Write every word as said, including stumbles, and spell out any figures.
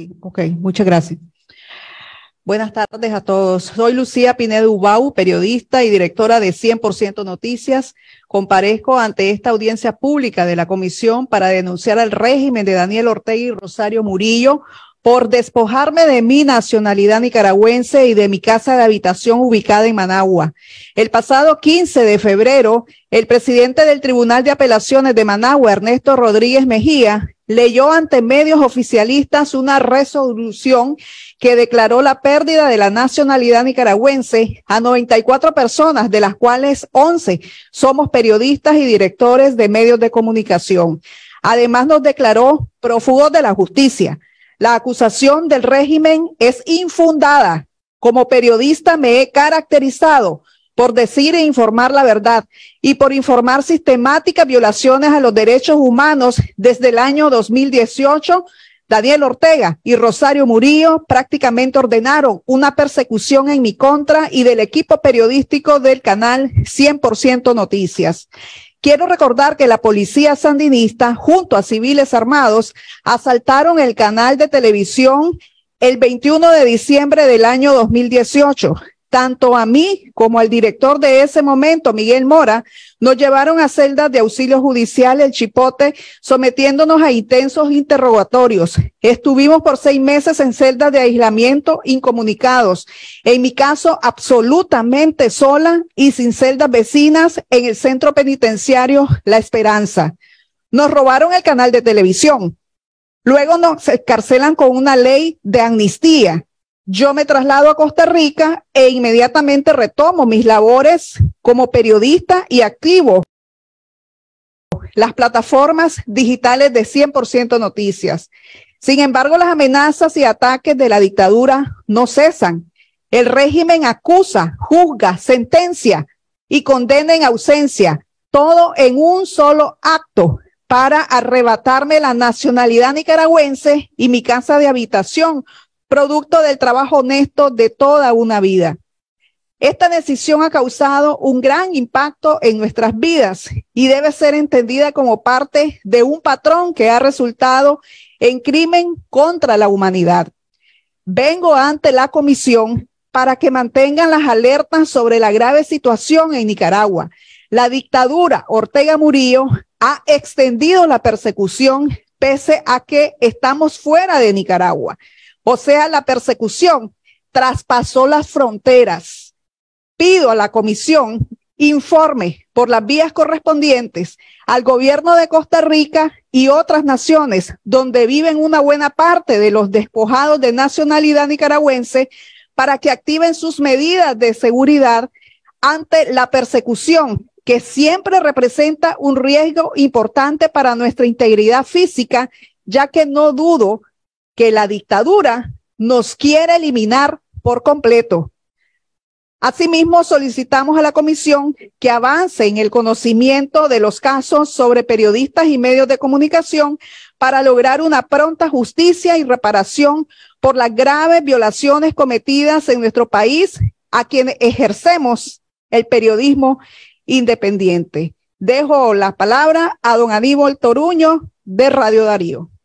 Sí, ok, muchas gracias. Buenas tardes a todos. Soy Lucía Pineda Ubau, periodista y directora de cien por ciento Noticias. Comparezco ante esta audiencia pública de la Comisión para denunciar al régimen de Daniel Ortega y Rosario Murillo por despojarme de mi nacionalidad nicaragüense y de mi casa de habitación ubicada en Managua. El pasado quince de febrero, el presidente del Tribunal de Apelaciones de Managua, Ernesto Rodríguez Mejía, leyó ante medios oficialistas una resolución que declaró la pérdida de la nacionalidad nicaragüense a noventa y cuatro personas, de las cuales once somos periodistas y directores de medios de comunicación. Además, nos declaró prófugos de la justicia. La acusación del régimen es infundada. Como periodista me he caracterizado por decir e informar la verdad y por informar sistemáticas violaciones a los derechos humanos desde el año dos mil dieciocho. Daniel Ortega y Rosario Murillo prácticamente ordenaron una persecución en mi contra y del equipo periodístico del canal cien por ciento Noticias. Quiero recordar que la policía sandinista, junto a civiles armados, asaltaron el canal de televisión el veintiuno de diciembre del año dos mil dieciocho. Tanto a mí como al director de ese momento, Miguel Mora, nos llevaron a celdas de auxilio judicial El Chipote, sometiéndonos a intensos interrogatorios. Estuvimos por seis meses en celdas de aislamiento, incomunicados. En mi caso, absolutamente sola y sin celdas vecinas en el centro penitenciario La Esperanza. Nos robaron el canal de televisión. Luego nos encarcelan con una ley de amnistía. Yo me traslado a Costa Rica e inmediatamente retomo mis labores como periodista y activo las plataformas digitales de cien por ciento Noticias. Sin embargo, las amenazas y ataques de la dictadura no cesan. El régimen acusa, juzga, sentencia y condena en ausencia, todo en un solo acto, para arrebatarme la nacionalidad nicaragüense y mi casa de habitación, producto del trabajo honesto de toda una vida. Esta decisión ha causado un gran impacto en nuestras vidas y debe ser entendida como parte de un patrón que ha resultado en crimen contra la humanidad. Vengo ante la comisión para que mantengan las alertas sobre la grave situación en Nicaragua. La dictadura Ortega Murillo ha extendido la persecución pese a que estamos fuera de Nicaragua. O sea, la persecución traspasó las fronteras. Pido a la comisión informe por las vías correspondientes al gobierno de Costa Rica y otras naciones donde viven una buena parte de los despojados de nacionalidad nicaragüense para que activen sus medidas de seguridad ante la persecución, que siempre representa un riesgo importante para nuestra integridad física, ya que no dudo que la dictadura nos quiere eliminar por completo. Asimismo, solicitamos a la comisión que avance en el conocimiento de los casos sobre periodistas y medios de comunicación para lograr una pronta justicia y reparación por las graves violaciones cometidas en nuestro país a quienes ejercemos el periodismo independiente. Dejo la palabra a don Aníbal Toruño de Radio Darío.